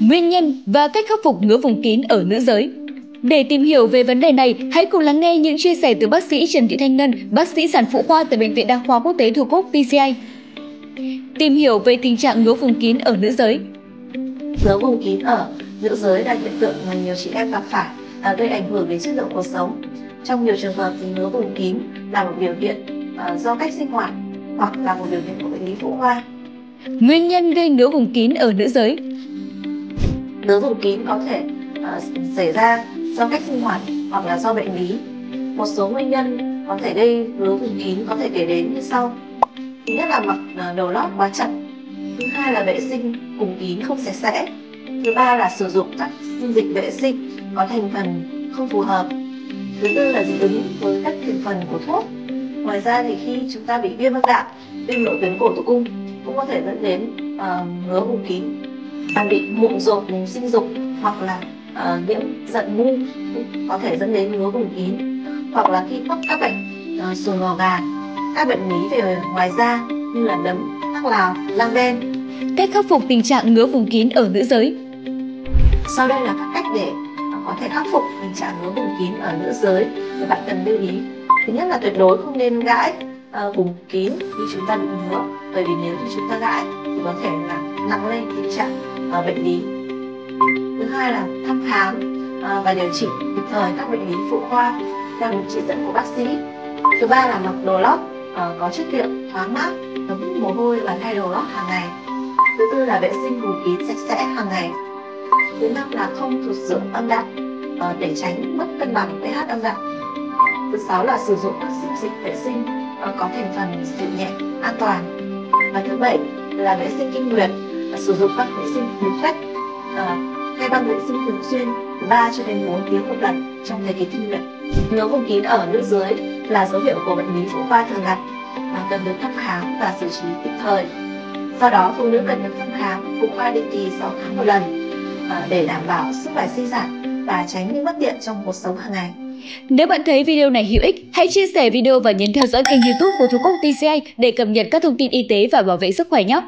nguyên nhân và cách khắc phục ngứa vùng kín ở nữ giới. Để tìm hiểu về vấn đề này, hãy cùng lắng nghe những chia sẻ từ bác sĩ Trần Thị Thanh Ngân, bác sĩ sản phụ khoa tại Bệnh viện Đa khoa Quốc tế Thu Cúc TCI. Tìm hiểu về tình trạng ngứa vùng kín ở nữ giới. Ngứa vùng kín ở nữ giới là hiện tượng mà nhiều chị em gặp phải, gây ảnh hưởng đến chất lượng cuộc sống. Trong nhiều trường hợp thì ngứa vùng kín là một biểu hiện do cách sinh hoạt hoặc là một biểu hiện của bệnh lý phụ khoa. Nguyên nhân gây ngứa vùng kín ở nữ giới. Ngứa vùng kín có thể xảy ra do cách sinh hoạt hoặc là do bệnh lý. Một số nguyên nhân có thể gây ngứa vùng kín có thể kể đến như sau. Thứ nhất là mặc đầu lót quá chặt. Thứ hai là vệ sinh vùng kín không sạch sẽ. Thứ ba là sử dụng các dung dịch vệ sinh có thành phần không phù hợp. Thứ tư là dị ứng với các thành phần của thuốc. Ngoài ra thì khi chúng ta bị viêm âm đạo, viêm nội tuyến cổ tử cung cũng có thể dẫn đến ngứa vùng kín. Bị mụn rộp sinh dục hoặc là nhiễm giận mu cũng có thể dẫn đến ngứa vùng kín. Hoặc là khi mắc các bệnh sùi màu gà, các bệnh lý về ngoài da như là nấm, tắc lào, lang đen. Cách khắc phục tình trạng ngứa vùng kín ở nữ giới. Sau đây là các cách để có thể khắc phục tình trạng ngứa vùng kín ở nữ giới mà bạn cần lưu ý. Thứ nhất là tuyệt đối không nên gãi vùng kín khi chúng ta bị ngứa, bởi vì nếu chúng ta gãi thì có thể là nặng lên tình trạng bệnh lý. Thứ hai là thăm khám và điều trị kịp thời các bệnh lý phụ khoa theo đúng chỉ dẫn của bác sĩ. Thứ ba là mặc đồ lót có chất liệu, thoáng mát, thấm mồ hôi và thay đồ lót hàng ngày. Thứ tư là vệ sinh vùng kín sạch sẽ hàng ngày. Thứ năm là không tụt dưỡng âm đạo để tránh mất cân bằng pH âm đạo. Thứ sáu là sử dụng các dung dịch vệ sinh có thành phần dịu nhẹ, an toàn. Và thứ bảy là vệ sinh kinh nguyệt, sử dụng các vệ sinh khử khuếch hay băng vệ sinh thường xuyên 3 cho đến 4 tiếng một lần trong thời kỳ kinh nguyệt. Ngứa vùng kín ở nữ giới là dấu hiệu của bệnh lý phụ khoa thường gặp và cần được thăm khám và xử trí kịp thời. Do đó, phụ nữ cần được thăm khám phụ khoa định kỳ 6 tháng một lần để đảm bảo sức khỏe sinh sản và tránh những bất tiện trong cuộc sống hàng ngày. Nếu bạn thấy video này hữu ích, hãy chia sẻ video và nhấn theo dõi kênh YouTube của Thu Cúc TCI để cập nhật các thông tin y tế và bảo vệ sức khỏe nhé.